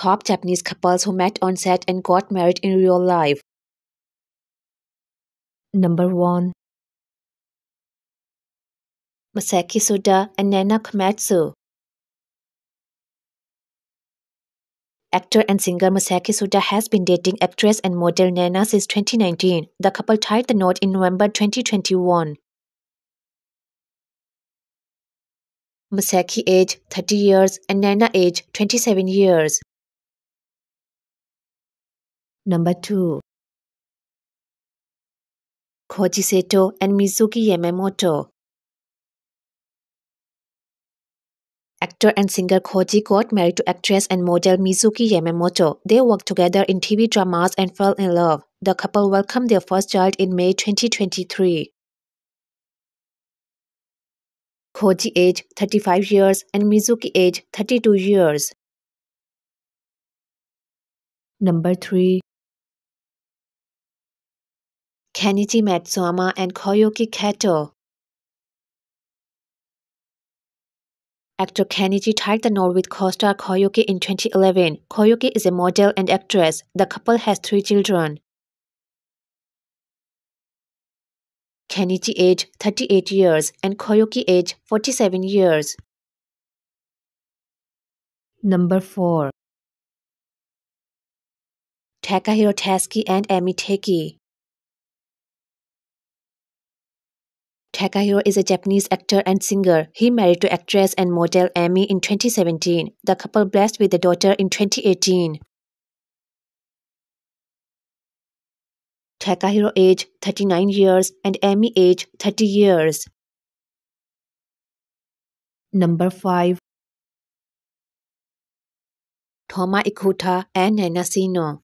top Japanese couples who met on set and got married in real life. Number 1. Masaki Suda and Nana Komatsu. Actor and singer Masaki Suda has been dating actress and model Nana since 2019. The couple tied the knot in November 2021. Masaki age 30 years and Nana age 27 years. Number 2. Koji Seto and Mizuki Yamamoto. Actor and singer Koji got married to actress and model Mizuki Yamamoto. They worked together in TV dramas and fell in love. The couple welcomed their first child in May 2023. Koji age 35 years and Mizuki age 32 years. Number 3. Kenichi Matsuama and Koyuki Kato. Actor Kenichi tied the knot with co-star Koyuki in 2011. Koyuki is a model and actress. The couple has 3 children. Kenichi age 38 years and Koyuki age 47 years. Number 4. Takahiro Tasaki and Amy Teki. Takahiro is a Japanese actor and singer. He married to actress and model Amy in 2017. The couple blessed with a daughter in 2018. Takahiro age 39 years and Amy age 30 years. Number 5. Toma Ikuta and Nana Sino.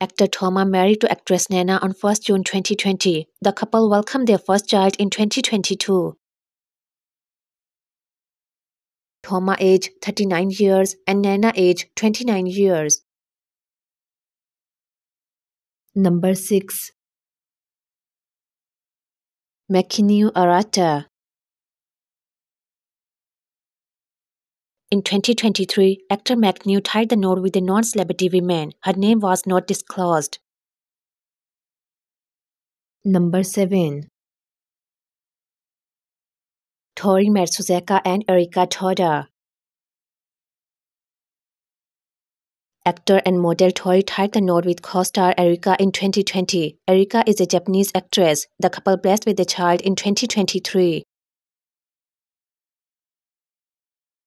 Actor Toma married to actress Nana on 1st June 2020. The couple welcomed their first child in 2022. Toma age 39 years and Nana age 29 years. Number 6. Mackenyu Arata. In 2023, actor Mackenyu tied the knot with a non-celebrity woman. Her name was not disclosed. Number 7. Tori Matsuzaka and Erika Toda. Actor and model Tori tied the knot with co-star Erika in 2020. Erika is a Japanese actress. The couple blessed with a child in 2023.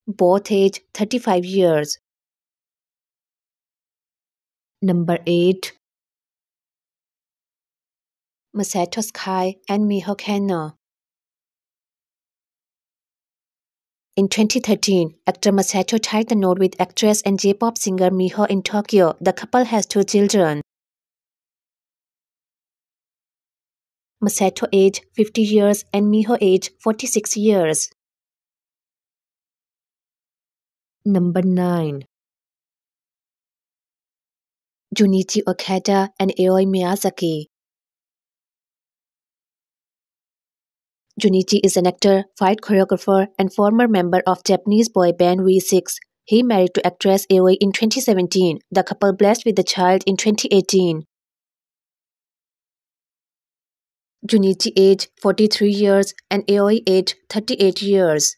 Both age 35 years. Number 8. Masato Sky and Miho Kano. In 2013, actor Masato tied the knot with actress and J-pop singer Miho in Tokyo. The couple has 2 children. Masato age 50 years and Miho age 46 years. Number 9. Junichi Okada and Aoi Miyazaki. Junichi is an actor, fight choreographer, and former member of Japanese boy band V6. He married to actress Aoi in 2017. The couple blessed with a child in 2018. Junichi age 43 years and Aoi age 38 years.